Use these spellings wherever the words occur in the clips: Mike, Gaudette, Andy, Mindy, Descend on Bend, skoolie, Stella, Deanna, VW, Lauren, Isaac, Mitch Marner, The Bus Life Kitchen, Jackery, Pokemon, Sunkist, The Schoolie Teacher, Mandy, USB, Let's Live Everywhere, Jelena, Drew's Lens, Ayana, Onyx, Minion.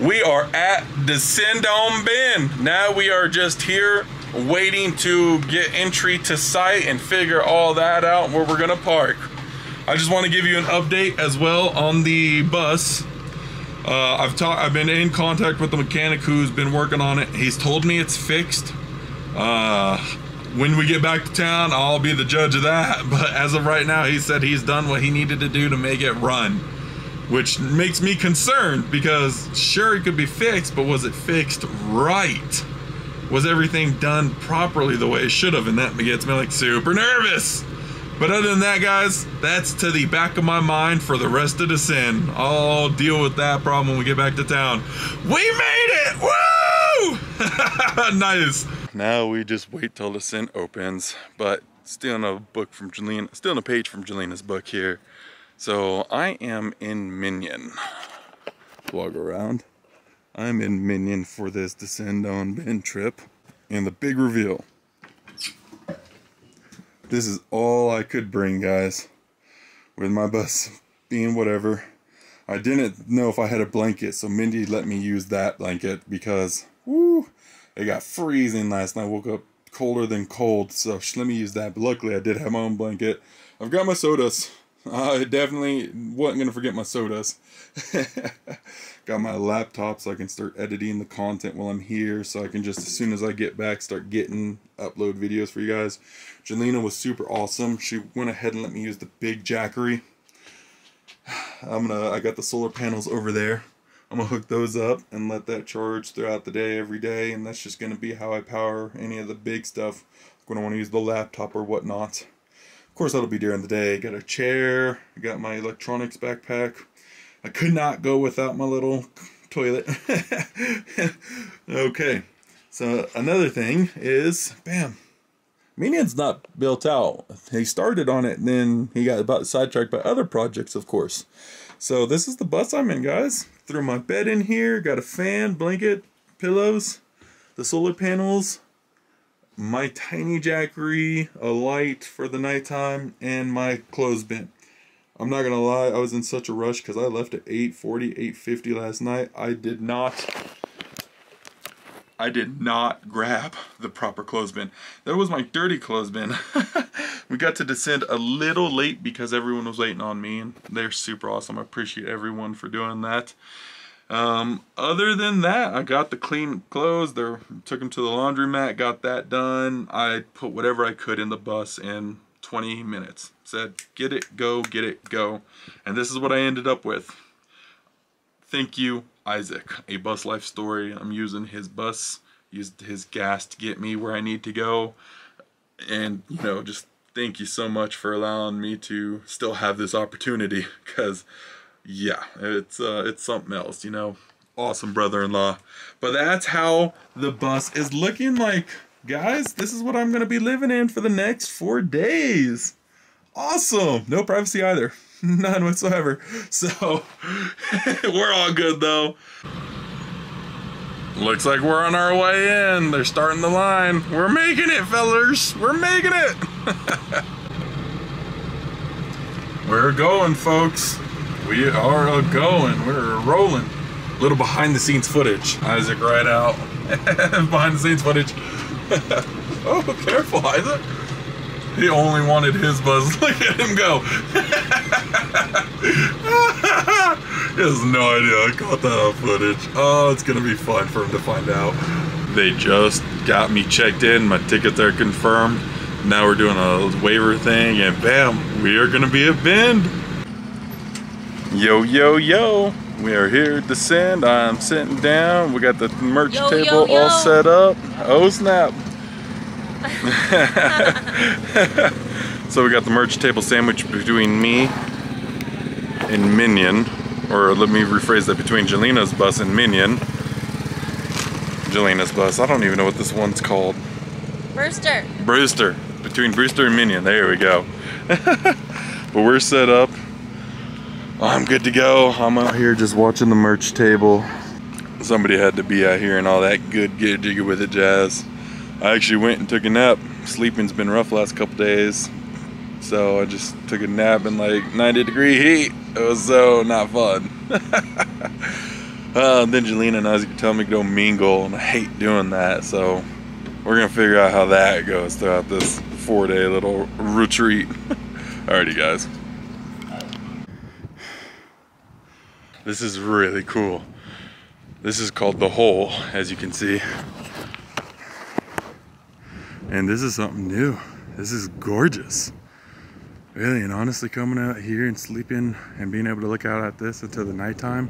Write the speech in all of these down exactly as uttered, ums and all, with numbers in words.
We are at Descend on Bend. Now we are just here waiting to get entry to site and figure all that out where we're gonna park. I just want to give you an update as well on the bus. Uh, I've talked. I've been in contact with the mechanic who's been working on it. He's told me it's fixed. Uh, when we get back to town, I'll be the judge of that. But as of right now, he said he's done what he needed to do to make it run, which makes me concerned because sure, it could be fixed, but was it fixed right? Was everything done properly the way it should have? And that gets me like super nervous. But other than that, guys, that's to the back of my mind for the rest of the sin. I'll deal with that problem when we get back to town. We made it! Woo! Nice. Now we just wait till the sin opens, but still no book from Jelena, still no page from Jelena's book here. So I am in Minion. Walk around. I'm in Minion for this Descend on Bend trip and the big reveal. This is all I could bring, guys, with my bus being whatever. I didn't know if I had a blanket, so Mindy let me use that blanket because, woo, it got freezing last night. I woke up colder than cold, so let me use that. But luckily, I did have my own blanket. I've got my sodas. I definitely wasn't going to forget my sodas. Got my laptop so I can start editing the content while I'm here, so I can just as soon as I get back start getting upload videos for you guys. Jelena was super awesome. She went ahead and let me use the big jackery. I'm gonna I got the solar panels over there. I'm gonna hook those up and let that charge throughout the day every day, and that's just gonna be how I power any of the big stuff when I want to use the laptop or whatnot. Of course that'll be during the day. Got a chair, I got my electronics backpack. I could not go without my little toilet. Okay, so another thing is, bam, Minion's not built out. He started on it and then he got about sidetracked by other projects, of course. So this is the bus I'm in, guys. Threw my bed in here, got a fan, blanket, pillows, the solar panels, my tiny jackery, a light for the nighttime, and my clothespin. I'm not gonna lie, I was in such a rush because I left at eight forty, eight fifty last night. I did not, I did not grab the proper clothesbin. That was my dirty clothesbin. We got to Descend a little late because everyone was waiting on me, and they're super awesome. I appreciate everyone for doing that. Um, other than that, I got the clean clothes. They took them to the laundromat, got that done. I put whatever I could in the bus and twenty minutes. Said, get it, go, get it, go. And this is what I ended up with. Thank you, Isaac. A bus life story. I'm using his bus, used his gas to get me where I need to go. And, you know, just thank you so much for allowing me to still have this opportunity. Because, yeah, it's, uh, it's something else, you know. Awesome brother-in-law. But that's how the bus is looking like. Guys, this is what I'm going to be living in for the next four days. Awesome. No privacy either. None whatsoever. So, we're all good though. Looks like we're on our way in. They're starting the line. We're making it, fellers. We're making it. We're going, folks. We are going. We're rolling. A little behind the scenes footage. Isaac right out. Behind the scenes footage. Oh, careful, Isaac. He only wanted his buzz. Look at him go. He has no idea I caught that on footage. Oh, it's going to be fun for him to find out. They just got me checked in. My tickets are confirmed. Now we're doing a waiver thing, and bam, we are going to be at Bend. Yo, yo, yo. We are here at Descend. I'm sitting down. We got the merch yo, table yo, yo. all set up. Oh snap. So we got the merch table sandwich between me and Minion. Or let me rephrase that, between Jelena's bus and Minion. Jelena's bus. I don't even know what this one's called. Brewster. Brewster. Between Brewster and Minion. There we go. But we're set up. I'm good to go. I'm out here just watching the merch table. Somebody had to be out here and all that good get jiggy with it jazz. I actually went and took a nap. Sleeping's been rough last couple days. So I just took a nap in like ninety degree heat. It was so not fun. Uh, then Jelena and Isaac tell me to go mingle, and I hate doing that, so we're going to figure out how that goes throughout this four-day little retreat. Alrighty, guys. This is really cool. This is called The Hole, as you can see. And this is something new. This is gorgeous. Really, and honestly, coming out here and sleeping and being able to look out at this until the nighttime,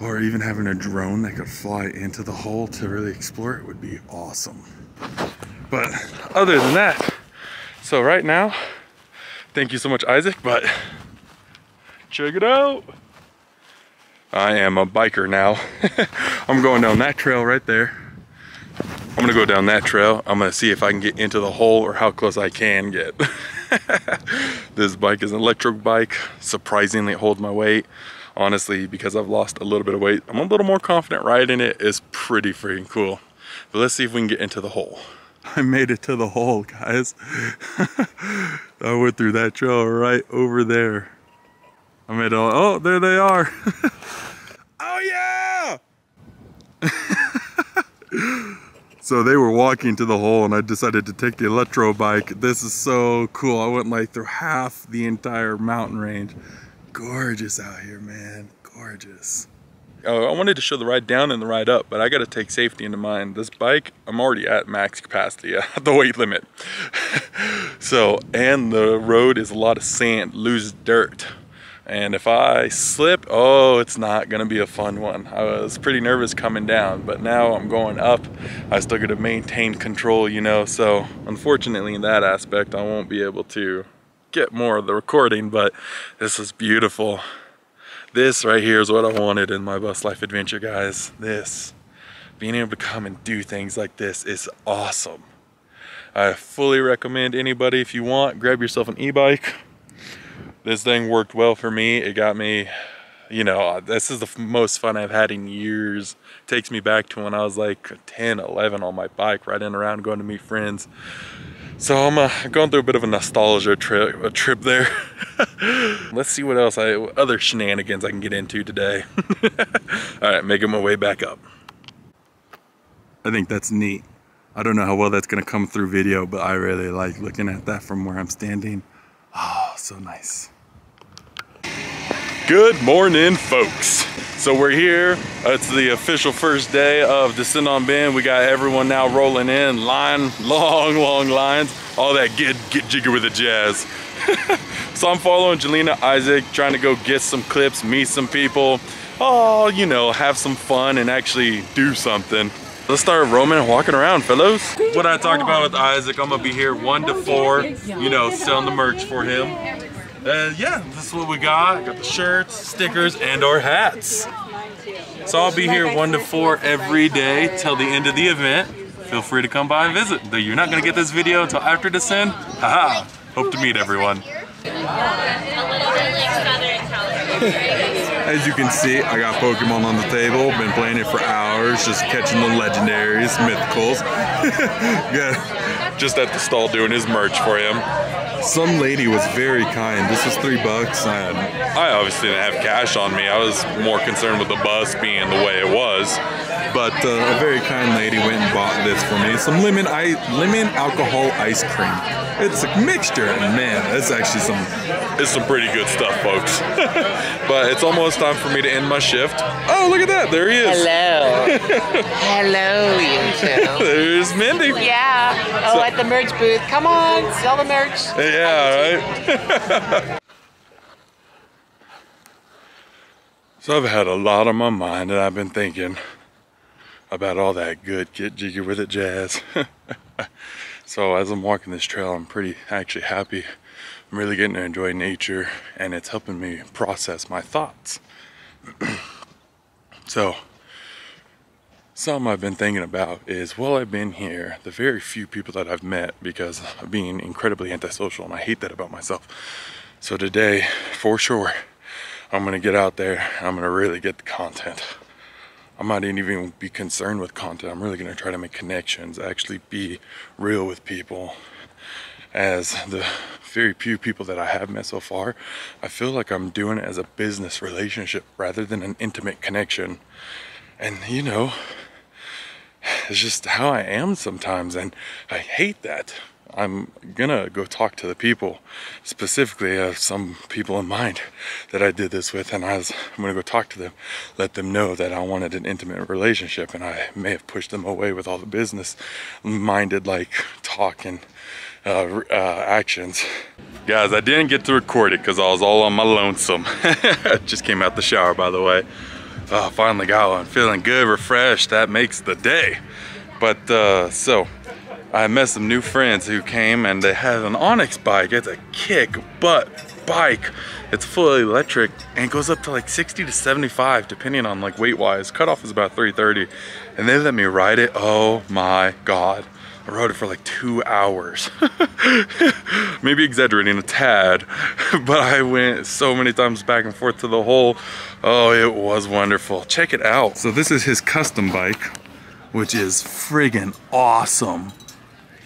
or even having a drone that could fly into the hole to really explore it would be awesome. But other than that, so right now, thank you so much, Isaac, but check it out. I am a biker now. I'm going down that trail right there. I'm gonna go down that trail. I'm gonna see if I can get into the hole or how close I can get. This bike is an electric bike. Surprisingly, it holds my weight. Honestly, because I've lost a little bit of weight, I'm a little more confident riding it. It's pretty freaking cool. But let's see if we can get into the hole. I made it to the hole, guys. I went through that trail right over there. I made it all, oh, there they are. Oh yeah! So they were walking to the hole and I decided to take the electro bike. This is so cool. I went like through half the entire mountain range. Gorgeous out here, man. Gorgeous. Oh, I wanted to show the ride down and the ride up, but I got to take safety into mind. This bike, I'm already at max capacity, at the weight limit. So, and the road is a lot of sand, loose dirt. And if I slip, oh, it's not going to be a fun one. I was pretty nervous coming down, but now I'm going up. I still got to maintain control, you know. So, unfortunately, in that aspect, I won't be able to get more of the recording, but this is beautiful. This right here is what I wanted in my bus life adventure, guys. This, being able to come and do things like this is awesome. I fully recommend anybody, if you want, grab yourself an e-bike. This thing worked well for me. It got me, you know, this is the most fun I've had in years. It takes me back to when I was like ten, eleven on my bike, riding around, going to meet friends. So I'm uh, going through a bit of a nostalgia trip, a trip there. Let's see what else, I what other shenanigans I can get into today. All right, making my way back up. I think that's neat. I don't know how well that's gonna come through video, but I really like looking at that from where I'm standing. Oh, so nice. Good morning, folks. So we're here, it's the official first day of Descend on Bend. We got everyone now rolling in, line, long, long lines, all that get, get jiggy with the jazz. So I'm following Jelena, Isaac, trying to go get some clips, meet some people, oh, you know, have some fun and actually do something. Let's start roaming and walking around, fellows. What I talked about with Isaac, I'm gonna be here one to four, you know, selling the merch for him. Uh, yeah, this is what we got. Got the shirts, stickers, and our hats. So I'll be here one to four every day till the end of the event. Feel free to come by and visit. Though you're not gonna get this video until after Descend. Haha! Hope to meet everyone. As you can see, I got Pokemon on the table. Been playing it for hours, just catching the legendaries, mythicals. Yeah, just at the stall doing his merch for him. Some lady was very kind. This was three bucks. And I obviously didn't have cash on me. I was more concerned with the bus being the way it was. But uh, a very kind lady went and bought this for me. Some lemon ice, lemon alcohol ice cream. It's a mixture, and man, that's actually some. It's some pretty good stuff, folks. But it's almost time for me to end my shift. Oh, look at that! There he is. Hello. Hello, you two. There's Mindy. Yeah. Oh, so, at the merch booth. Come on, sell the merch. Yeah, right? So I've had a lot on my mind and I've been thinking about all that good get jiggy with it jazz. So as I'm walking this trail, I'm pretty actually happy. I'm really getting to enjoy nature and it's helping me process my thoughts. So something I've been thinking about is, while I've been here, the very few people that I've met, because of being incredibly antisocial, and I hate that about myself. So today, for sure, I'm gonna get out there and I'm gonna really get the content. I might even be concerned with content. I'm really gonna try to make connections, actually be real with people. as the very few people that I have met so far, I feel like I'm doing it as a business relationship rather than an intimate connection. And you know, it's just how I am sometimes, and I hate that. I'm gonna go talk to the people, specifically uh, some people in mind that I did this with, and I was, I'm gonna go talk to them, let them know that I wanted an intimate relationship, and I may have pushed them away with all the business-minded like talk and uh, uh, actions. Guys, I didn't get to record it because I was all on my lonesome. Just came out the shower, by the way. Uh, finally got one, feeling good, refreshed. That makes the day. But uh, so. I met some new friends who came, and they had an Onyx bike. It's a kick butt bike. It's fully electric and goes up to like sixty to seventy-five depending on like weight wise. Cutoff is about three thirty, and they let me ride it. Oh my God. I rode it for like two hours. Maybe exaggerating a tad, but I went so many times back and forth to the hole. Oh, it was wonderful. Check it out. So this is his custom bike, which is friggin' awesome.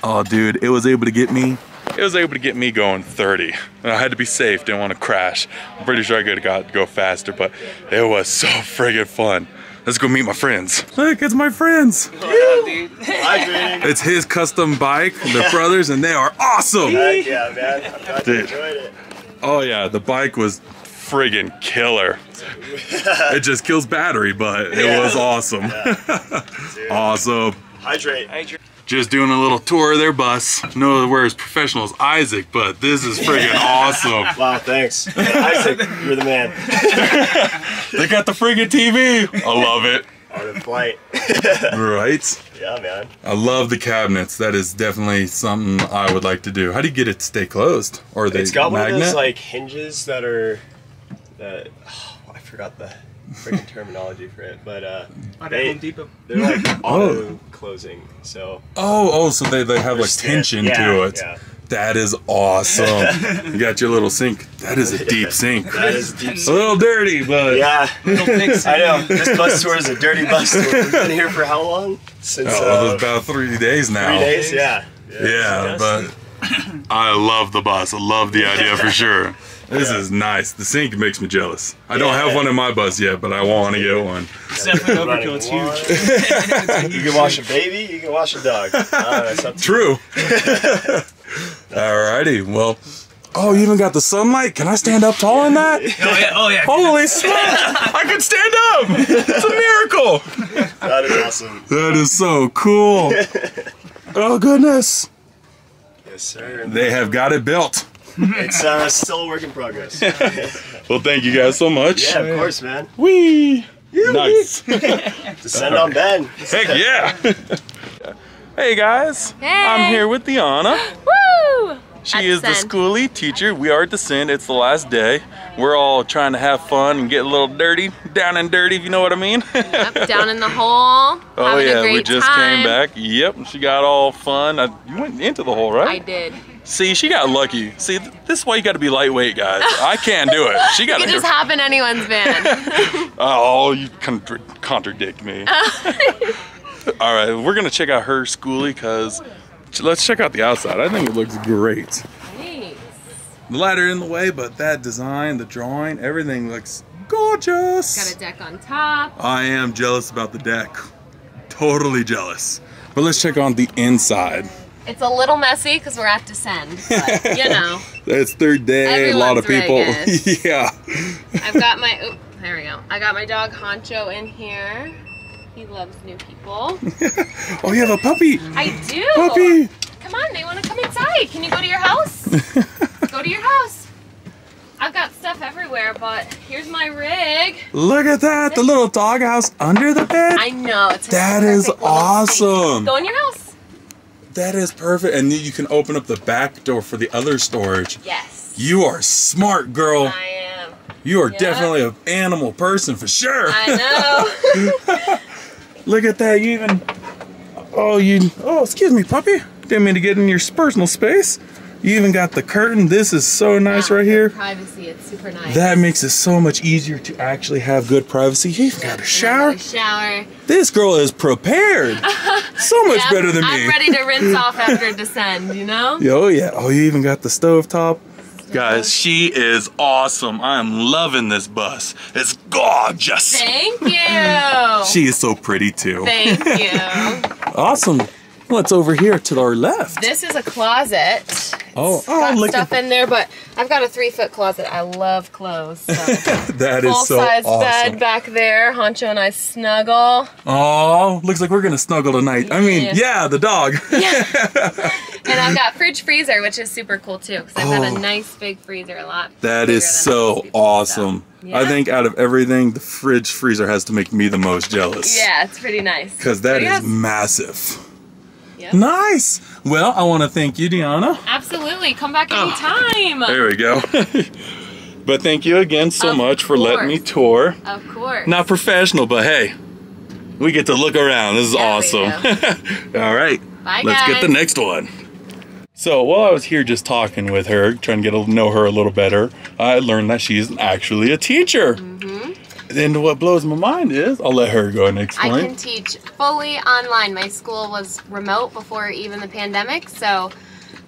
Oh dude, it was able to get me, it was able to get me going thirty. I had to be safe, didn't want to crash. I'm pretty sure I could have got to go faster, but it was so friggin' fun. Let's go meet my friends. Look, it's my friends. What's up, dude? Hi, dude. It's his custom bike, they're brothers, and they are awesome. Heck yeah, man. I'm glad you enjoyed it. Oh yeah, the bike was friggin' killer. It just kills battery, but it yeah. was awesome. Yeah. Awesome. Hydrate. Hydrate. Just doing a little tour of their bus. Nowhere as professional as Isaac, but this is friggin' awesome. Wow, thanks. Isaac, you're the man. They got the friggin' T V. I love it. On the flight. Right? Yeah, man. I love the cabinets. That is definitely something I would like to do. How do you get it to stay closed? Or they It's got magnet? One of those like hinges that are, that, oh, I forgot the friggin' terminology for it, but uh, they, they're like auto closing. So oh, oh, so they they have like tension yeah, to it. Yeah. That is awesome. You got your little sink. That is a deep sink. That is a deep sink. A little dirty, but yeah. I know. This bus tour is a dirty bus tour. We've been here for how long? Since oh, uh, about three days now. Three days, yeah. Yeah, yeah, but I love the bus. I love the idea for sure. This yeah. is nice. The sink makes me jealous. I yeah, don't have yeah. one in my bus yet, but I want to get one. It's definitely overkill. It's huge. You can wash a baby. You can wash a dog. Uh, that's up to True. Alrighty. Well. Oh, you even got the sunlight. Can I stand up tall in that? Oh yeah. Oh yeah. Holy smokes! I can stand up. It's a miracle. That is awesome. That is so cool. Oh goodness. Yes, sir. They have got it built. It's uh, still a work in progress. Well, thank you guys so much. Yeah, of course, man. Wee! Yeah, nice. Descend on Bend. Heck yeah! Hey guys, hey. I'm here with Deanna. Woo! She At is Descend. The Schoolie Teacher. We are at Descend. It's the last day. We're all trying to have fun and get a little dirty, down and dirty, if you know what I mean. Yep, down in the hole. Oh yeah, a great we just time. Came back. Yep, she got all fun. I, you went into the hole, right? I did. See, she got lucky. See, this is why you got to be lightweight, guys. I can't do it. She got. You can just hop in anyone's van. Oh, you contra contradict me. All right, we're gonna check out her schoolie, cause let's check out the outside. I think it looks great. Nice. The ladder in the way, but that design, the drawing, everything looks gorgeous. Got a deck on top. I am jealous about the deck. Totally jealous. But let's check on the inside. It's a little messy because we're at Descend, but you know. It's third day, a lot of people. Yeah. I've got my, oh, there we go. I got my dog Honcho in here. He loves new people. Oh, you have a puppy. I do. Puppy. Come on, they want to come inside. Can you go to your house? Go to your house. I've got stuff everywhere, but here's my rig. Look at that, the little doghouse under the bed. I know. It's that is awesome. Go in your house. That is perfect, and then you can open up the back door for the other storage. Yes. You are smart, girl. I am. You are yep. definitely an animal person for sure. I know. Look at that, you even, oh, you, oh, excuse me, puppy. Didn't mean to get in your personal space. You even got the curtain. This is so nice yeah, right here. Privacy, it's super nice. That makes it so much easier to actually have good privacy. You even got a shower. Got a shower. This girl is prepared. So much yeah, better than I'm me. I'm ready to rinse off after Descend, you know? Oh yeah. Oh, you even got the stove top. Guys, she is awesome. I'm loving this bus. It's gorgeous. Thank you. She is so pretty too. Thank you. Awesome. What's over here to our left? This is a closet. Oh, it's got oh, stuff in there, but I've got a three-foot closet. I love clothes. So. That is so awesome. Full-size bed back there. Honcho and I snuggle. Oh, looks like we're gonna snuggle tonight. I mean, yeah, yeah the dog. Yeah. And I've got fridge freezer, which is super cool too, because I've oh, got a nice big freezer. A lot. That is so awesome. Yeah. I think out of everything, the fridge freezer has to make me the most jealous. Yeah, it's pretty nice. Because that is massive. Yep. Nice. Well, I want to thank you, Deanna. Absolutely. Come back anytime. Oh, there we go. But thank you again so of much for course. letting me tour. Of course. Not professional, but hey, we get to look around. This is yeah, awesome. All right. Bye, Let's guys. get the next one. So while I was here just talking with her, trying to get to know her a little better, I learned that she's actually a teacher. Mm-hmm. And what blows my mind is, I'll let her go and explain. I can teach fully online. My school was remote before even the pandemic, so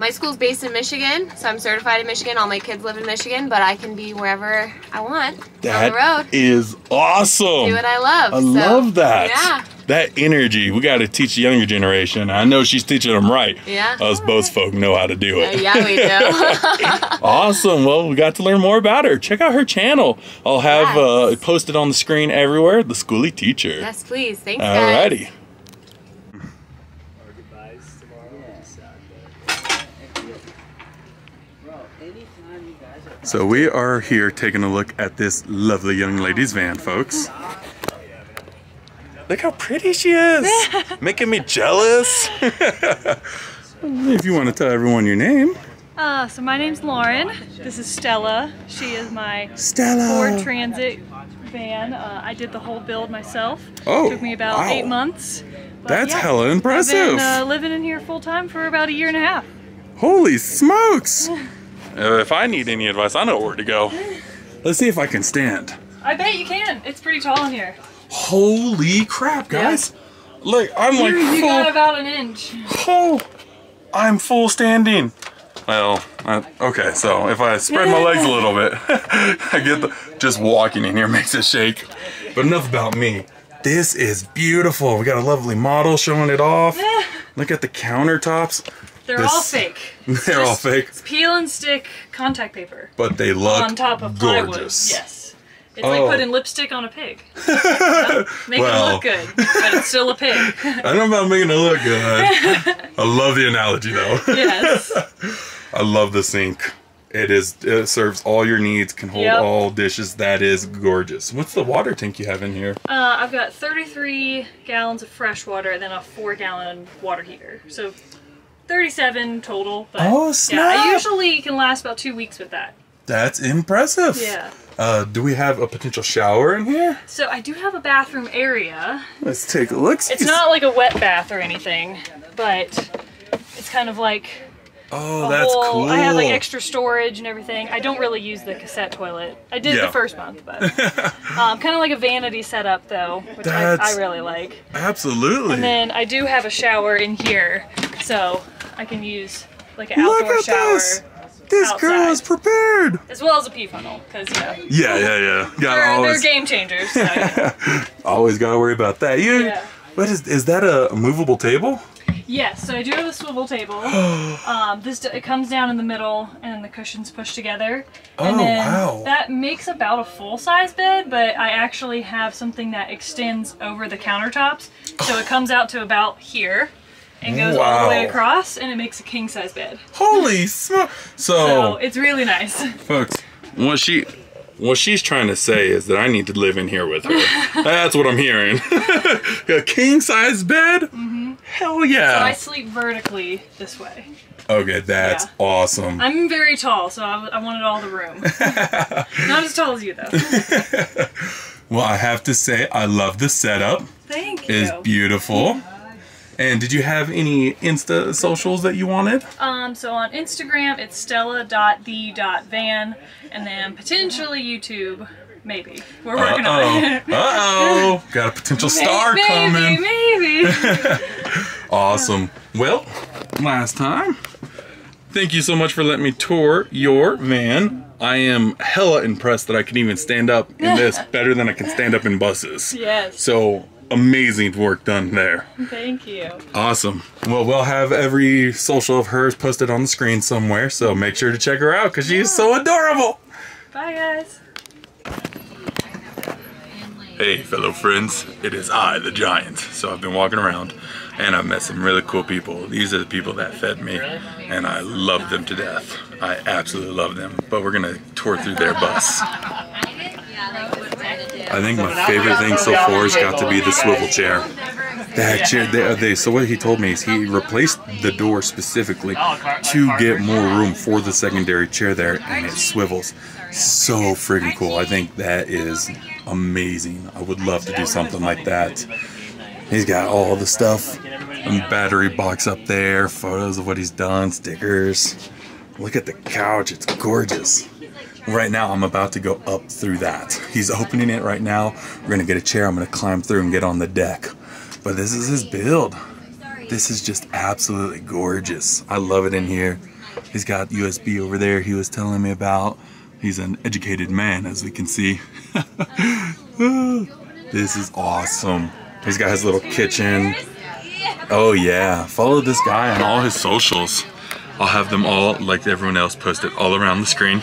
my school's based in Michigan, so I'm certified in Michigan. All my kids live in Michigan, but I can be wherever I want that on the road. That is awesome. Do what I love. I so, love that. Yeah. That energy, we got to teach the younger generation. I know she's teaching them right. Yeah. Us both folk know how to do it. Yeah, yeah we do. Awesome. Well, we got to learn more about her. Check out her channel. I'll have yes. uh, it posted on the screen everywhere. The Schoolie Teacher. Yes, please. Thanks, guys. Alrighty. Our goodbyes tomorrow. So we are here taking a look at this lovely young lady's van, folks. Look how pretty she is! Making me jealous! If you want to tell everyone your name. Uh, so my name's Lauren. This is Stella. She is my Stella. Ford Transit van. Uh, I did the whole build myself. Oh, it took me about wow. eight months. But That's yeah, hella impressive! I've been uh, living in here full time for about a year and a half. Holy smokes! uh, if I need any advice, I know where to go. Let's see if I can stand. I bet you can! It's pretty tall in here. Holy crap, guys! Yeah. Look, I'm you, like you full, got about an inch. Oh, I'm full standing. Well, I, okay, so if I spread my legs a little bit, I get the just walking in here makes it shake. But enough about me. This is beautiful. We got a lovely model showing it off. Look at the countertops. They're this, all fake. It's they're just, all fake. It's peel and stick contact paper. But they look on top of gorgeous. Plywood. Yes. It's oh. like putting lipstick on a pig. Make well. it look good, but it's still a pig. I don't know about making it look good. I love the analogy, though. Yes. I love the sink. It is. It serves all your needs, can hold yep. all dishes. That is gorgeous. What's the water tank you have in here? Uh, I've got thirty-three gallons of fresh water and then a four-gallon water heater. So thirty-seven total. But oh, snap. Yeah, I usually can last about two weeks with that. That's impressive. Yeah. Uh, do we have a potential shower in here? So I do have a bathroom area. Let's take a look. It's not like a wet bath or anything, but it's kind of like oh, a that's whole, cool. I have like extra storage and everything. I don't really use the cassette toilet. I did yeah. the first month, but um, kind of like a vanity setup though, which I, I really like. Absolutely. And then I do have a shower in here, so I can use like an outdoor look at shower. This. This outside. girl is prepared! As well as a pee funnel, because, you know. Yeah, yeah, yeah. They're, always... they're game changers. So, yeah. Always gotta worry about that. You, yeah. What is, is that a movable table? Yes, so I do have a swivel table. um, this It comes down in the middle, and the cushion's pushed together. And oh, then wow. that makes about a full-size bed, but I actually have something that extends over the countertops. So it comes out to about here. And goes wow. all the way across, and it makes a king-size bed. Holy smoke! So, so it's really nice, folks. What she, what she's trying to say is that I need to live in here with her. That's what I'm hearing. A king-size bed? Mm-hmm. Hell yeah! So I sleep vertically this way. Okay, that's yeah. awesome. I'm very tall, so I, I wanted all the room. Not as tall as you, though. Well, I have to say, I love the setup. Thank you. It's beautiful. Yeah. And did you have any Insta socials that you wanted? Um, so on Instagram, it's stella dot the dot van, and then potentially YouTube, maybe. We're working uh -oh. on it. Uh-oh, got a potential star maybe, coming. Maybe, maybe. Awesome. Well, last time, thank you so much for letting me tour your van. I am hella impressed that I can even stand up in this better than I can stand up in buses. Yes. So amazing work done there. Thank you. Awesome. Well, we'll have every social of hers posted on the screen somewhere, so make sure to check her out because she's so adorable. Bye, guys. Hey, fellow friends. It is I, the Giant. So I've been walking around and I've met some really cool people. These are the people that fed me and I love them to death. I absolutely love them, but we're gonna tour through their bus. I think my favorite thing so far has got to be the swivel chair. That chair, they, they, so what he told me is he replaced the door specifically to get more room for the secondary chair there, and it swivels. So friggin' cool. I think that is amazing. I would love to do something like that. He's got all the stuff, and battery box up there, photos of what he's done, stickers. Look at the couch, it's gorgeous. Right now, I'm about to go up through that. He's opening it right now. We're gonna get a chair, I'm gonna climb through and get on the deck. But this is his build. This is just absolutely gorgeous. I love it in here. He's got U S B over there he was telling me about. He's an educated man, as we can see. This is awesome. He's got his little kitchen. Oh yeah, follow this guy on all his socials. I'll have them all, like everyone else, posted all around the screen.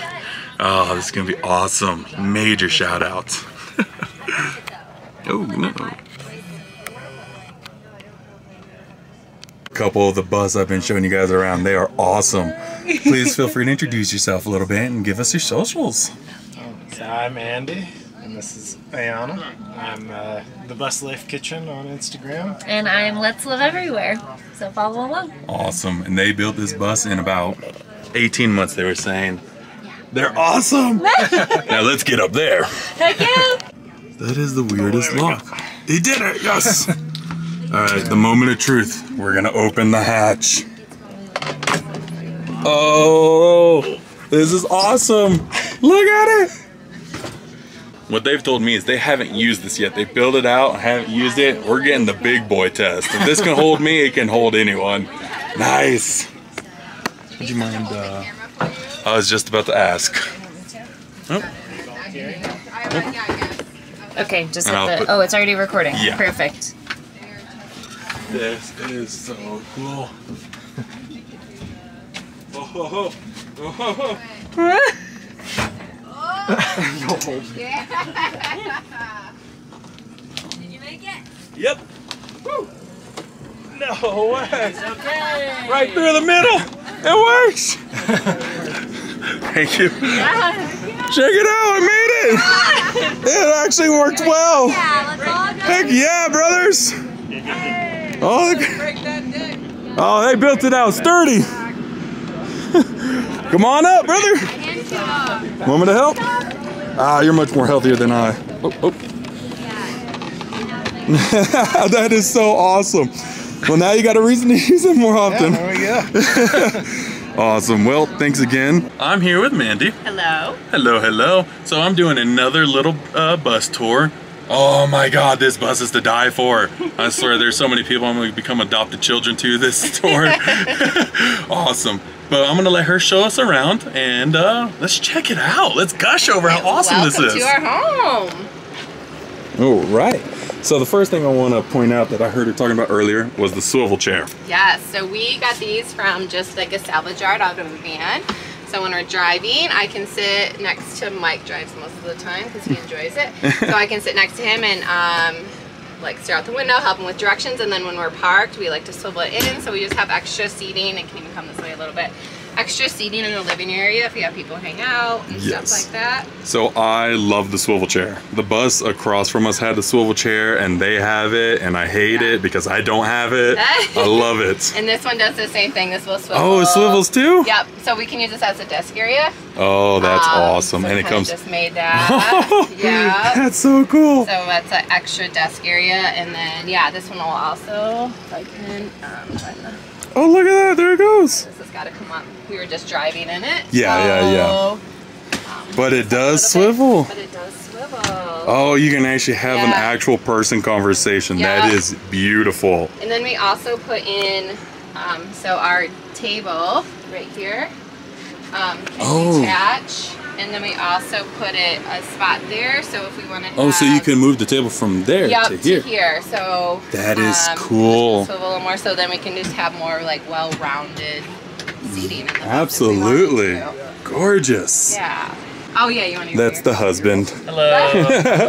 Oh, this is gonna be awesome. Major shout outs. Oh no. Couple of the bus I've been showing you guys around, they are awesome. Please feel free to introduce yourself a little bit and give us your socials. So I'm Andy, and this is Ayana. I'm uh, The Bus Life Kitchen on Instagram. And I'm Let's Live Everywhere, so follow along. Awesome, and they built this bus in about eighteen months, they were saying. They're awesome! Now let's get up there. Heck yeah! That is the weirdest oh, lock. Go. He did it, yes! Alright, the moment of truth. We're gonna open the hatch. Oh, this is awesome! Look at it! What they've told me is they haven't used this yet. They built it out, haven't used it. We're getting the big boy test. If this can hold me, it can hold anyone. Nice! Would you mind, uh... I was just about to ask. Oh. Oh. Okay, just hit the... Oh, it's already recording. Yeah. Perfect. This is so cool. Oh, ho, ho. Oh, ho, ho. Did you make it? Yep. Woo. No way. It's okay. Right through the middle. It works. Thank you. Check it out. I made it. It actually worked well. Heck yeah, brothers. Oh, they, oh, they built it out sturdy. Come on up, brother. Want me to help? Ah, you're much more healthier than I. Oh, oh. That is so awesome. Well, now you got a reason to use it more often. Yeah, there we go. Awesome. Well, thanks again. I'm here with Mandy. Hello. Hello, hello. So I'm doing another little uh, bus tour. Oh my God, this bus is to die for. I swear there's so many people I'm going to become adopted children to this tour. Awesome. But I'm going to let her show us around and uh, let's check it out. Let's gush over how awesome Welcome this is. Welcome to our home. All right. So the first thing I want to point out that I heard her talking about earlier was the swivel chair. Yeah, so we got these from just like a salvage yard out of a van. So when we're driving, I can sit next to Mike drives most of the time because he enjoys it. So I can sit next to him and um, like stare out the window, help him with directions. And then when we're parked, we like to swivel it in. So we just have extra seating. It can even come this way a little bit. extra seating in the living area if you have people hang out and yes. stuff like that. So I love the swivel chair. The bus across from us had the swivel chair and they have it, and I hate yeah. it because I don't have it. I love it. And this one does the same thing. This will swivel. Oh, it swivels too? Yep. So we can use this as a desk area. Oh, that's um, awesome. So and it comes just made that. Yeah. That's so cool. So that's an extra desk area. And then yeah, this one will also if I can um find the oh, look at that. There it goes. This has got to come up. We were just driving in it. Yeah, so, yeah, yeah. Um, but it does swivel. Bit, but it does swivel. Oh, you can actually have yeah. an actual person conversation. Yeah. That is beautiful. And then we also put in, um, so our table right here um, can oh. detach. And then we also put it a spot there, so if we want to have, oh, so you can move the table from there yep, to here. to here. So that is um, cool. Swivel a little more, so then we can just have more like well-rounded seating. In the Absolutely, yeah. gorgeous. Yeah. Oh yeah, you want to. That's here. The husband. Hello.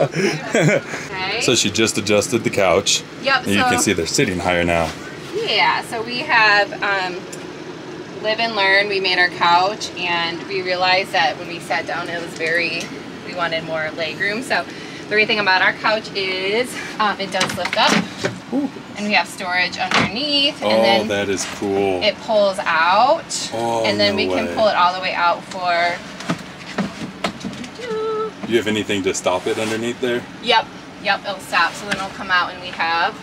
Okay. So she just adjusted the couch. Yep. And so you can see they're sitting higher now. Yeah. So we have. Um, Live and learn. We made our couch, and we realized that when we sat down, it was very. We wanted more leg room. So the great thing about our couch is um, it does lift up, Ooh. and we have storage underneath. Oh, and then that is cool. It pulls out, oh, and then no we way. can pull it all the way out for. Do you have anything to stop it underneath there? Yep, yep, it'll stop. So then it'll come out, and we have.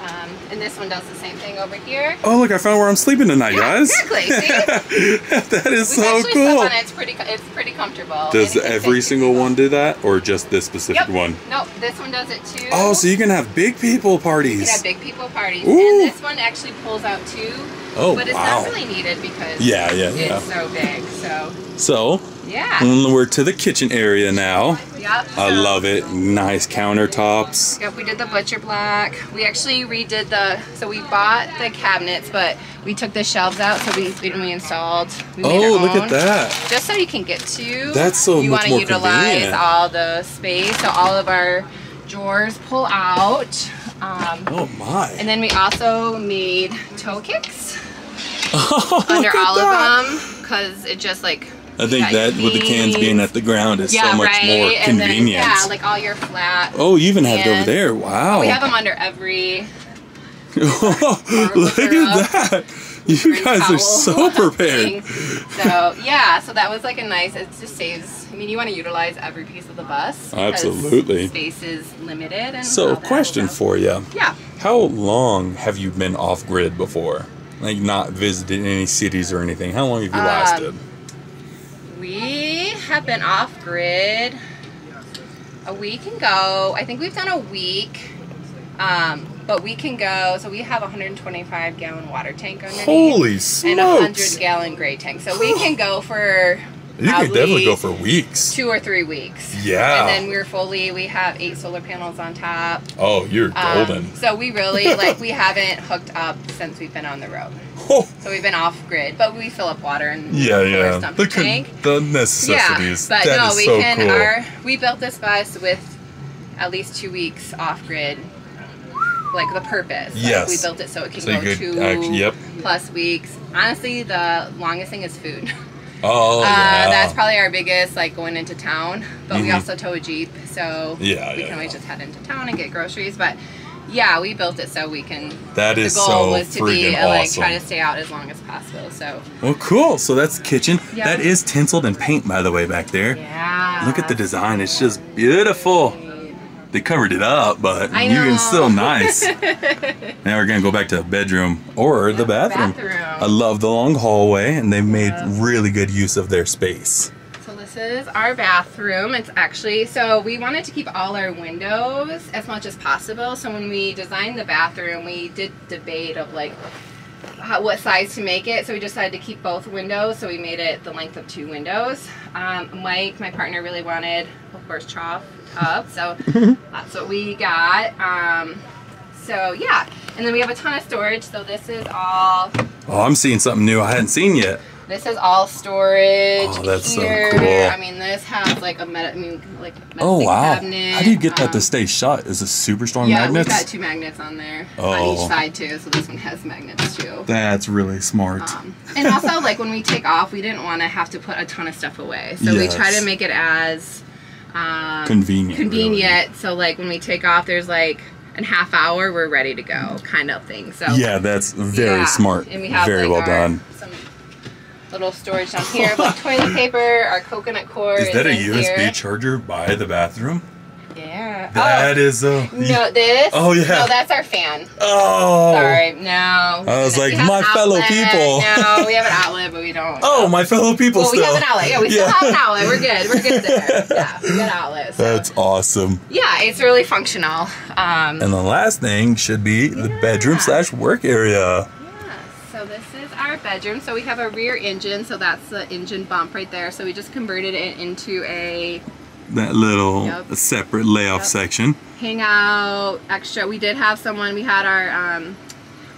Um, and this one does the same thing over here. Oh, look, I found where I'm sleeping tonight, yeah, guys. Exactly, see? That is We've so cool. On it. It's pretty, it's pretty comfortable. Does every single one do that, or just this specific yep. one? Nope, this one does it too. Oh, so you can have big people parties. You can have big people parties. Ooh. And this one actually pulls out too. Oh, But it's wow. not really needed because yeah, yeah, it's yeah. so big, so. So, yeah. we're to the kitchen area now. Yep. I love it. Nice countertops. Yep, we did the butcher block. We actually redid the, so we bought the cabinets, but we took the shelves out, so we, we installed. We made oh, our look own, at that. Just so you can get to. That's so you much more convenient. You want to utilize all the space, so all of our drawers pull out. Um, oh my. And then we also made toe kicks oh, under all that. of them, because it just like. I think that with the cans being at the ground is yeah, so much right? more convenient. Then, yeah, like all your flat. Oh, you even have it over there. Wow. Oh, we have them under every. Look at that. You guys are so prepared. So, yeah, so that was like a nice, it just saves. I mean, you want to utilize every piece of the bus. Absolutely. Space is limited. And so, question for you. Yeah. How long have you been off grid before? Like, not visited any cities or anything? How long have you um, lasted? We have been off grid a week and go. I think we've done a week, um, but we can go. So we have a one hundred twenty-five gallon water tank underneath. Holy smokes! And a one hundred gallon gray tank. So we can go for. You can definitely go for weeks. Two or three weeks. Yeah. And then we're fully. We have eight solar panels on top. Oh, you're um, golden. So we really like. We haven't hooked up since we've been on the road. So we've been off grid, but we fill up water and yeah, yeah, the, tank. the necessities. Yeah, but that no, is we so can. Cool. Our, we built this bus with at least two weeks off grid, like the purpose. Yes, like we built it so it can so go could, two actually, yep. plus weeks. Honestly, the longest thing is food. Oh, uh, yeah. That's probably our biggest, like going into town. But mm-hmm. we also tow a Jeep, so yeah, we yeah, can always yeah. just head into town and get groceries. But. Yeah, we built it so we can. That is so freaking awesome. The goal was to be like try to stay out as long as possible. So. Well, cool. So that's the kitchen. Yep. That is tinseled in paint, by the way, back there. Yeah. Look at the design. It's just beautiful. They covered it up, but I know. You can still nice. Now we're gonna go back to the bedroom or yeah, the bathroom. bathroom. I love the long hallway, and they've made yeah. really good use of their space. This is our bathroom. It's actually, so we wanted to keep all our windows as much as possible. So when we designed the bathroom, we did debate of like how, what size to make it. So we decided to keep both windows. So we made it the length of two windows. Um, Mike, my partner, really wanted, of course, trough tub. So that's what we got. Um, so yeah, and then we have a ton of storage. So this is all. Oh, I'm seeing something new I hadn't seen yet. This is all storage. Oh, that's here. So cool. I mean, this has like a meta, I mean, like a oh wow. Cabinet. How do you get that um, to stay shut? Is it super strong yeah, magnets? Yeah, we've got two magnets on there oh. on each side too, so this one has magnets too. That's really smart. Um, and also, like when we take off, we didn't want to have to put a ton of stuff away, so yes. we try to make it as um, convenient. Convenient. Really. So like when we take off, there's like. In half hour, we're ready to go, kind of thing. So yeah, that's very yeah. smart. And we have very like well our, done. Some little storage down here, like toilet paper, our coconut cord. Is that a U S B here. Charger by the bathroom? Yeah. That oh. is a no. This. Oh yeah. No, that's our fan. Oh. Sorry. No. I was like, my fellow people. No, we have an outlet, but we don't. Oh, my fellow people. Well, still. We have an outlet. Yeah, we yeah. still have an outlet. We're good. We're good there. Yeah, we got an outlet. So. That's awesome. Yeah, it's really functional. Um, and the last thing should be yeah. the bedroom slash work area. Yeah. So this is our bedroom. So we have a rear engine. So that's the engine bump right there. So we just converted it into a. That little yep. separate layoff yep. section. Hangout, extra. We did have someone, we had our um,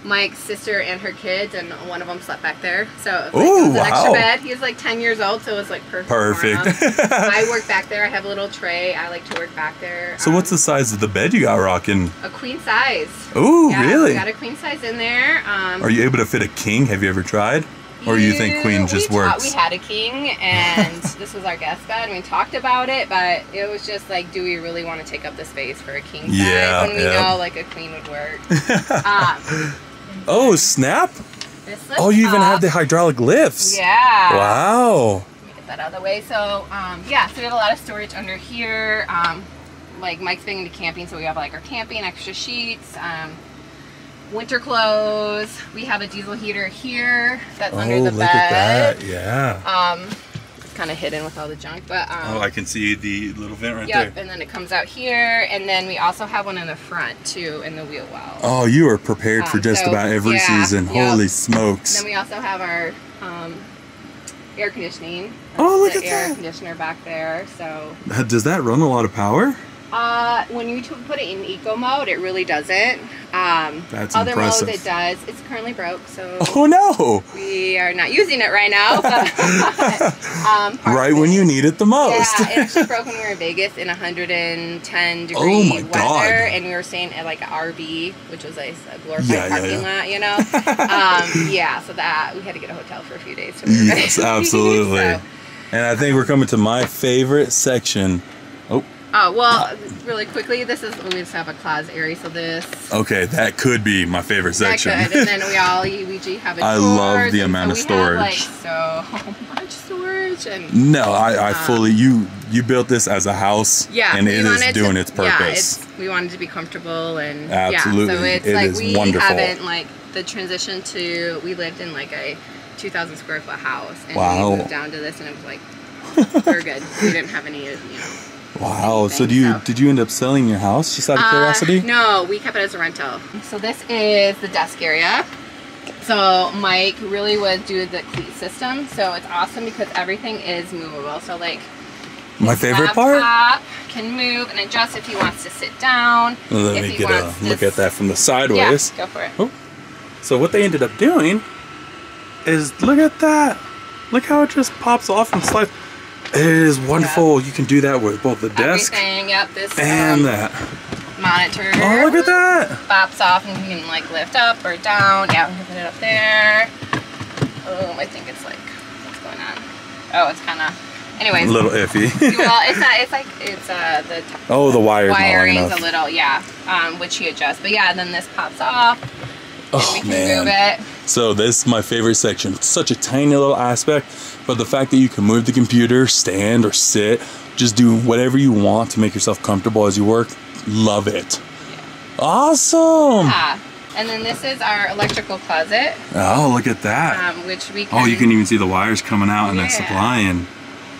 Mike's sister and her kids, and one of them slept back there. So it was, Ooh, like, it was wow. an extra bed. He was like ten years old, so it was like perfect. Perfect. I work back there. I have a little tray. I like to work back there. So um, what's the size of the bed you got rocking? A queen size. Ooh, yeah, really? We got a queen size in there. Um, Are you able to fit a king? Have you ever tried? Or you think queen just we works? We had a king, and this was our guest bed, and we talked about it, but it was just like, do we really want to take up the space for a king bed yeah, when we yeah. know like a queen would work? um, oh, snap! This oh, you up. Even have the hydraulic lifts. Yeah. Wow. Let me get that out of the way. So, um, yeah, so we have a lot of storage under here. Um, like Mike's been into camping, so we have like our camping extra sheets. Um, Winter clothes. We have a diesel heater here that's oh, under the look bed. At that. Yeah. Um, it's kind of hidden with all the junk, but um, oh, I can see the little vent right yep, there. And then it comes out here, and then we also have one in the front too, in the wheel well. Oh, you are prepared um, for just so, about every yeah, season. Yep. Holy smokes! And then we also have our um, air conditioning. That's oh, look the at air that! Conditioner back there. So does that run a lot of power? Uh, when you put it in eco mode, it really doesn't. Um, That's other impressive. Modes it does. It's currently broke, so oh no, we are not using it right now. But, um, right when you need it the most. Yeah, it actually broke when we were in Vegas in one hundred ten degree oh my weather, God. And we were staying at like an R V, which was like a glorified yeah, parking yeah, yeah. lot, you know. um, yeah, so that we had to get a hotel for a few days. So we yes, absolutely. So, and I think we're coming to my favorite section. Oh. Oh, well, really quickly, this is, we just have a closet area, so this. Okay, that could be my favorite section. That could, and then we all, we have a I love the amount so of we storage. Have, like, so much storage. And, no, I, I fully, you you built this as a house, yeah, and it is doing to, its purpose. Yeah, it's, we wanted to be comfortable, and absolutely. Yeah, so it's it like, is we wonderful. Haven't, like, the transition to, we lived in, like, a two thousand square foot house, and wow. we moved down to this, and it was like, we're good. We didn't have any, you know. Wow. Anything, so do you so. Did you end up selling your house just out of uh, curiosity? No, we kept it as a rental. So this is the desk area. So Mike really was doing the cleat system. So it's awesome because everything is movable. So like my favorite part can move and adjust if he wants to sit down. Let if me he get wants a look this. At that from the sideways. Yeah, go for it. Oh. So what they ended up doing is look at that. Look how it just pops off and slides. It is wonderful. Yep. You can do that with both the desk yep, this, and um, that monitor. Oh, look at that! Pops off, and you can like lift up or down. Yeah, we can put it up there. Oh, I think it's like what's going on? Oh, it's kind of. Anyways, a little iffy. Well, it's not. It's like it's uh the. Oh, the wire's wiring's not a little yeah, um, which he adjusts. But yeah, then this pops off. Oh, and we can man. Move it. So this is my favorite section. It's such a tiny little aspect, but the fact that you can move the computer, stand or sit, just do whatever you want to make yourself comfortable as you work, love it. Yeah. Awesome. Yeah. And then this is our electrical closet. Oh, look at that. Um, which we can, oh, you can even see the wires coming out yeah. and they're supplying.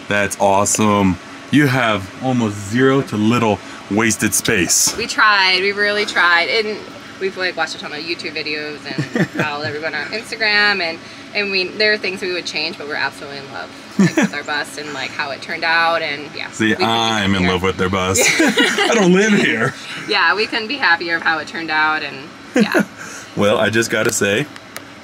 That's awesome. You have almost zero to little wasted space. We tried. We really tried. And we've like watched a ton of YouTube videos and followed everyone on Instagram, and and we there are things we would change, but we're absolutely in love like, with our bus and like how it turned out, and yeah. See, I'm in love with their bus. I don't live here. Yeah, we couldn't be happier of how it turned out, and yeah. Well, I just gotta say,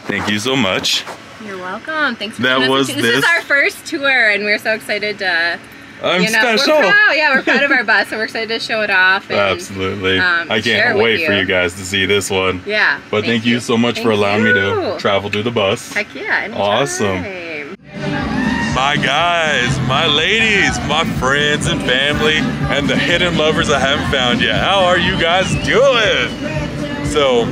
thank you so much. You're welcome. Thanks for that was this. this is our first tour, and we're so excited to. I'm you know, special. We're proud. Yeah, we're proud of our bus, so we're excited to show it off. And, Absolutely. Um, I can't wait you. for you guys to see this one. Yeah. But thank, thank you. you so much thank for allowing you. me to travel through the bus. Heck yeah. Anytime. Awesome. My guys, my ladies, my friends and family, and the hidden lovers I haven't found yet. How are you guys doing? So,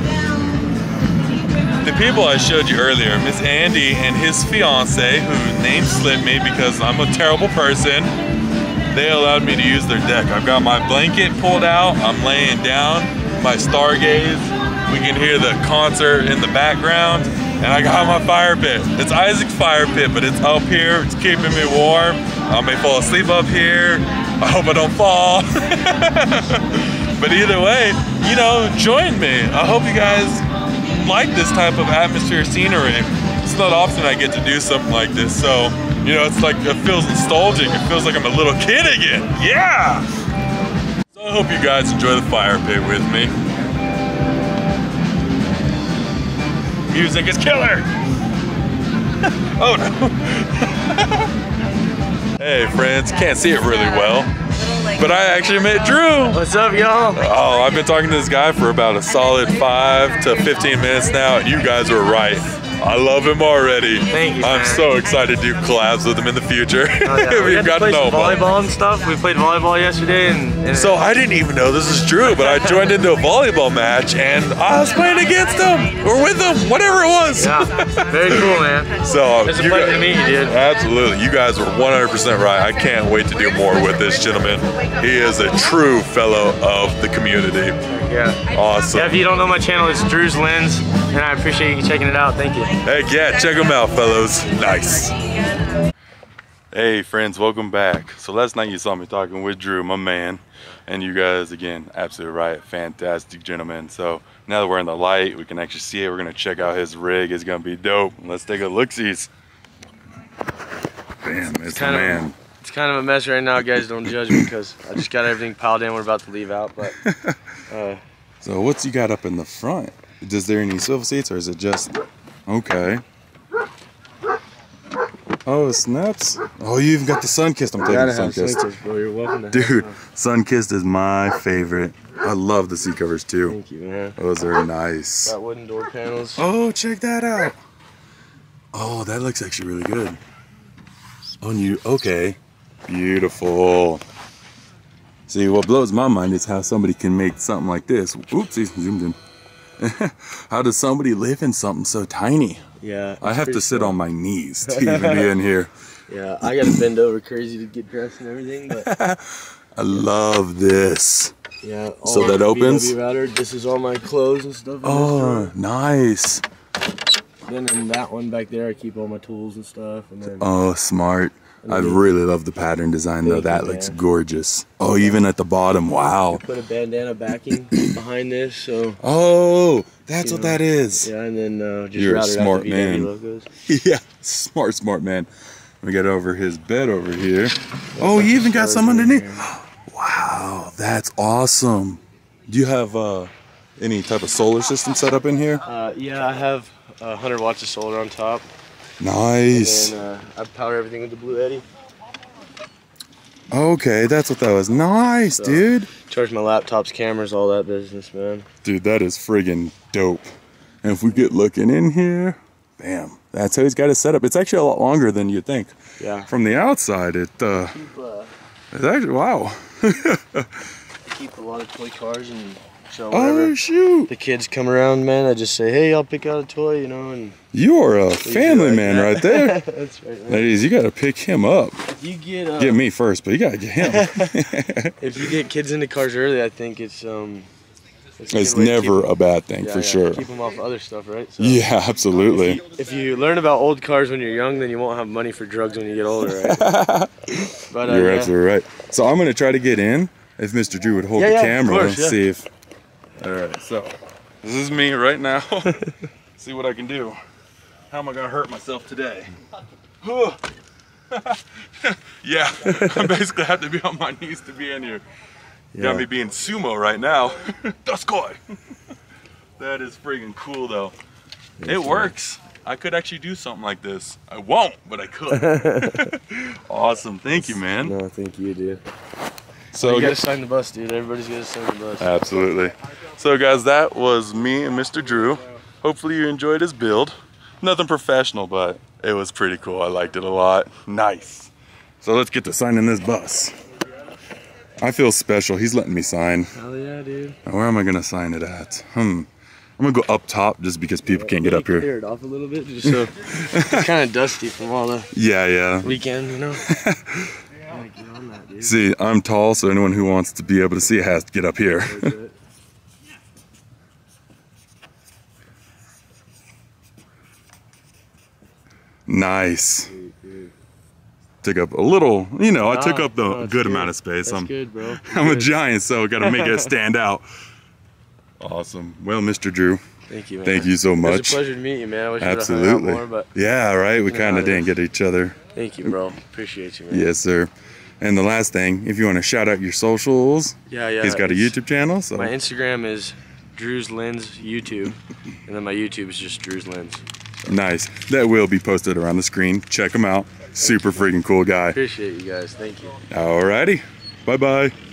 the people I showed you earlier, Miss Andy and his fiance, whose name slipped me because I'm a terrible person, they allowed me to use their deck. I've got my blanket pulled out, I'm laying down, my stargaze, we can hear the concert in the background, and I got my fire pit. It's Isaac's fire pit, but it's up here, it's keeping me warm. I may fall asleep up here, I hope I don't fall. But either way, you know, join me. I hope you guys like this type of atmosphere scenery. It's not often I get to do something like this, so you know, it's like it feels nostalgic. It feels like I'm a little kid again. Yeah. So I hope you guys enjoy the fire pit with me. Music is killer. Oh no. Hey friends, can't see it really well, but I actually met Drew. What's up, y'all? Oh, I've been talking to this guy for about a solid five to fifteen minutes now. You guys were right. I love him already. Thank you. I'm man. so excited to do collabs with him in the future. Oh, yeah. We've we got to, to know volleyball and stuff. We played volleyball yesterday, and, and so I didn't even know this is Drew, but I joined into a volleyball match, and I was playing against him or with him, whatever it was. Yeah, very cool, man. So it's a pleasure guys, to meet you, dude. Absolutely, you guys were one hundred percent right. I can't wait to do more with this gentleman. He is a true fellow of the community. Yeah. Awesome. Yeah, if you don't know my channel, it's Drew's Lens, and I appreciate you checking it out. Thank you. Heck yeah, check them out, fellows. Nice. Hey, friends, welcome back. So last night you saw me talking with Drew, my man, and you guys, again, absolutely right. Fantastic gentleman. So now that we're in the light, we can actually see it. We're going to check out his rig. It's going to be dope. Let's take a look-sees. Bam, it's, it's kind the man. Of, it's kind of a mess right now, guys. Don't judge me because I just got everything piled in. We're about to leave out, but... Uh, so what's you got up in the front? Is there any swivel seats, or is it just... Okay. Oh, snaps. Oh, you even got the Sunkist. I'm taking the Sunkist. Bro, you're welcome to Dude, Sunkist is my favorite. I love the seat covers too. Thank you, man. Those are nice. Got wooden door panels. Oh, check that out. Oh, that looks actually really good. Oh, you okay. Beautiful. See, what blows my mind is how somebody can make something like this. Oopsies, zoomed in. How does somebody live in something so tiny? Yeah. I have to sit cool. on my knees to even be in here. Yeah, I gotta bend over crazy to get dressed and everything, but I love this. Yeah. So that opens. B W router. This is all my clothes and stuff. Oh, nice. Then in that one back there, I keep all my tools and stuff. And then, oh, smart. I really love the pattern design though. That looks gorgeous. Oh, even at the bottom. Wow. Put a bandana backing behind this, so. Oh, that's what that is. Yeah, and then uh, just route it out the V W logos. Yeah, smart, smart man. We got over his bed over here. Oh, you even got some underneath. Wow, that's awesome. Do you have uh, any type of solar system set up in here? Uh, yeah, I have uh, one hundred watts of solar on top. Nice. And then, uh, I power everything with the Blue Eddy. Okay, that's what that was. Nice, so, dude. Charge my laptops, cameras, all that business, man. Dude, that is friggin' dope. And if we get looking in here, bam, that's how he's got his setup. It's actually a lot longer than you'd think. Yeah. From the outside, it, uh, keep, uh it's actually, wow. I keep a lot of toy cars, and so whenever oh, shoot. the kids come around, man, I just say, hey, I'll pick out a toy, you know. And you're a family like man that. right there. That's right, man. Ladies, you got to pick him up. If you get uh, Get me first, but you got to get him. If you get kids into cars early, I think it's... um. It's, it's never a bad thing, yeah, for yeah. sure. Keep them off other stuff, right? So, yeah, absolutely. If you, if you learn about old cars when you're young, then you won't have money for drugs when you get older, right? But, uh, you're yeah. absolutely right. So I'm going to try to get in. If Mister Drew would hold yeah, the yeah, camera course, and yeah. see if... Alright, so this is me right now. See what I can do. How am I gonna hurt myself today? Yeah, I basically have to be on my knees to be in here. Yeah. Got me being sumo right now. That's cool. That is freaking cool though. It's it works. Nice. I could actually do something like this. I won't, but I could. Awesome. Thank you, man. No, thank you, dude. So you gotta sign the bus, dude. Everybody's gotta sign the bus. Absolutely. So guys, that was me and Mister Drew. Hopefully you enjoyed his build. Nothing professional, but it was pretty cool. I liked it a lot. Nice. So let's get to signing this bus. I feel special. He's letting me sign. Hell yeah, dude. Now, where am I gonna sign it at? Hmm. I'm gonna go up top just because people yeah, can't get up here. Clear it off a little bit, just so it's kind of dusty from all the yeah, yeah weekend, you know. I get on that, dude. See, I'm tall, so anyone who wants to be able to see it has to get up here. Nice. Took up a little, you know. Nah, I took up the no, good, good amount of space. That's I'm good, bro. That's I'm good. A giant, so I gotta make it stand out. Awesome. Well, Mister Drew, thank you, man. Thank you so much. It was a pleasure to meet you, man. I wish absolutely. More, but yeah, right. We kind of didn't get each other. Thank you, bro. Appreciate you, man. Yes, sir. And the last thing, if you want to shout out your socials, yeah, yeah. He's got a YouTube channel. So my Instagram is Drew's Lens YouTube, and then my YouTube is just Drew's Lens. So. Nice. That will be posted around the screen. Check him out. Super freaking cool guy. Appreciate you guys. Thank you. Alrighty. Bye bye.